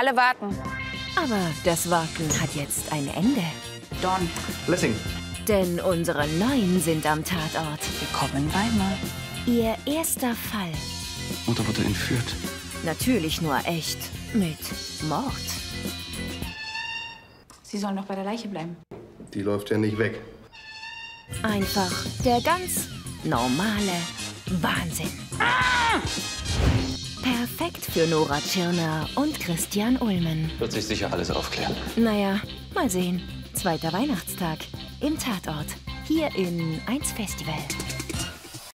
Alle warten. Aber das Warten hat jetzt ein Ende. Don Lessing. Denn unsere Neuen sind am Tatort. Willkommen, Weimar. Ihr erster Fall. Mutter wurde entführt. Natürlich nur echt. Mit Mord. Sie sollen noch bei der Leiche bleiben. Die läuft ja nicht weg. Einfach der ganz normale Wahnsinn. Ah! Perfekt für Nora Tschirner und Christian Ullmann. Wird sich sicher alles aufklären. Naja, mal sehen. Zweiter Weihnachtstag im Tatort. Hier in 1 Festival.